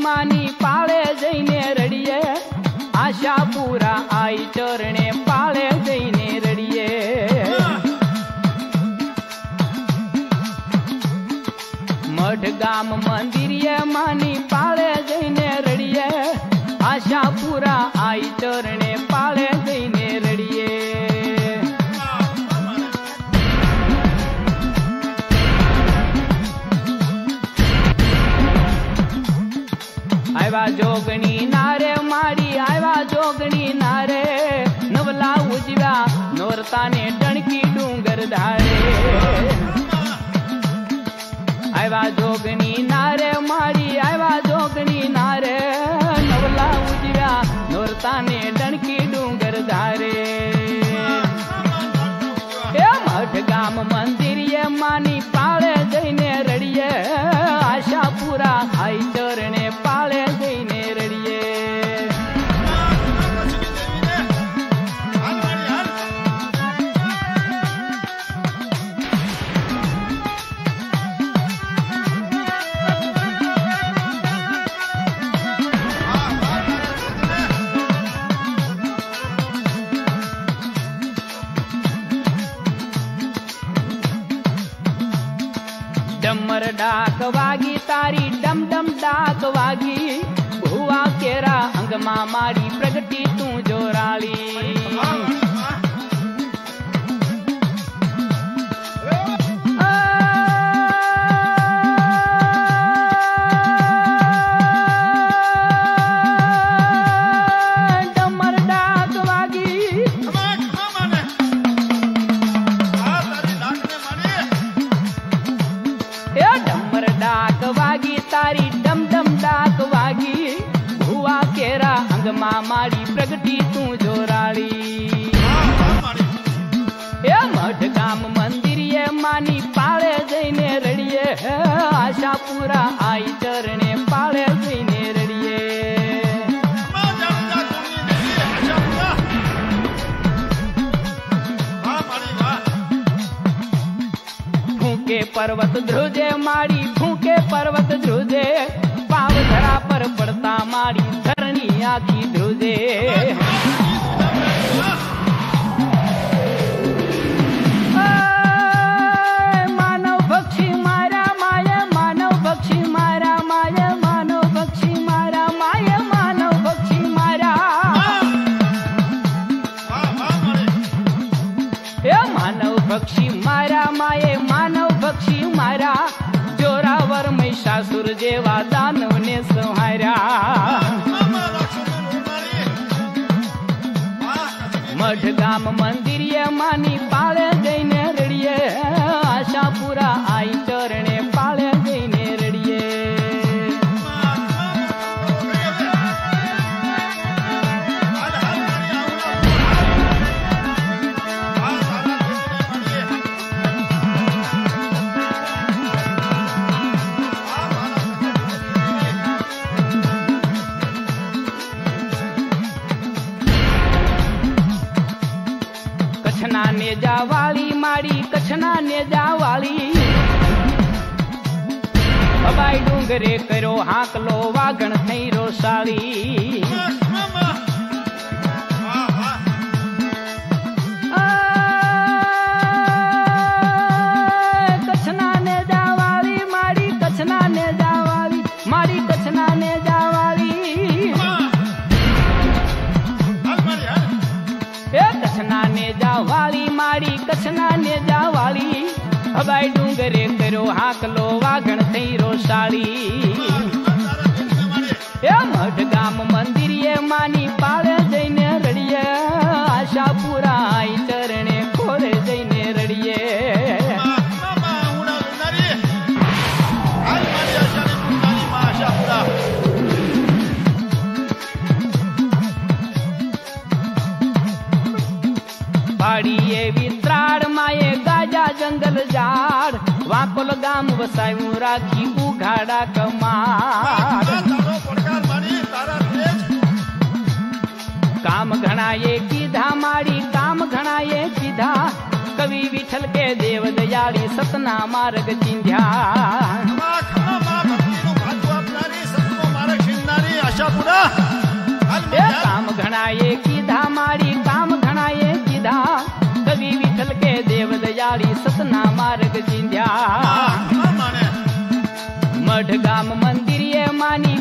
मानी पाळे जईने रडिये आशापुरा आई चरणे पाळे जईने रडिये मढगाम मंदिरिये मानी पाळे जईने रडिये आशापुरा आई चरणे पाळे जईने रडिये आवा जोगणी नारे मारी आवा जोगणी नारे नवला उजव्या नोरताने टणकी डूंगर धारे आवा जोगणी नारे मारी आवा जोगणी नारे नवला उजव्या नोरताने टणकी डूंगर धारे ए मढगाम मंदिरिये मानी पाळे जईने रडिये आशापुरा आई चरणे पाळे जईने रडिये डमर डाक वागी तारी डम डम डाक वागी भुआ केरा अंगमा मारी प्रगटी तू जोराली मारी प्रगटी तू जोराली ए मढगाम मंदिरिये मानी पाळे जईने रडिये आशापुरा आई चरणे पाळे जईने रडिये फूंके पर्वत ध्रुजे मारी फूंके पर्वत ध्रुजे पावधरा पर पड़ता मारी धरणी आखी ध्रुजे मानव पक्षी मारा माया मानव पक्षी मारा माया मानव पक्षी मारा माया मानव पक्षी मारा हे मानव पक्षी मारा माये मानव पक्षी मारा जोरावर महिषासुर जेवा दानव ने संहार्या मढगाम मंदिरिये मानी पाळे जईने रडिये आशापुरा आई चरणे पाळे जईने रडिये जावाली मारी कच्छना ने जावाली अबाई डूंगरे करो हाकलो वागण थई रोसाली कच्छना ने जावाली मारी कच्छना ने जावाली मारी कच्छना ने जावाली कच्छना ने जावाली मारी कच्छना ने जावाली अबाई डूंगरे करो हाकलो वागण थई रोसाली ए मढगाम मंदिरिये मानी पाळे जईने रडिये आशापुरा आई चरणे खोरे जईने रडिये पाड़ीए वित्राड़ माये गाजा जंगल झाड़ वाकोल गाम वसायूं राखी उघाड़ा कमार काम घणाए कीधा मारी काम घणाए कीधा कवि विठल के देव दयाली सतना मार्ग चिंध्या काम घणाए कीधा मारी काम घणाए कीधा कवि विठल के देव दयाड़ी सतना मार्ग जींद्या मढ़गाम मंदिर ये मानी।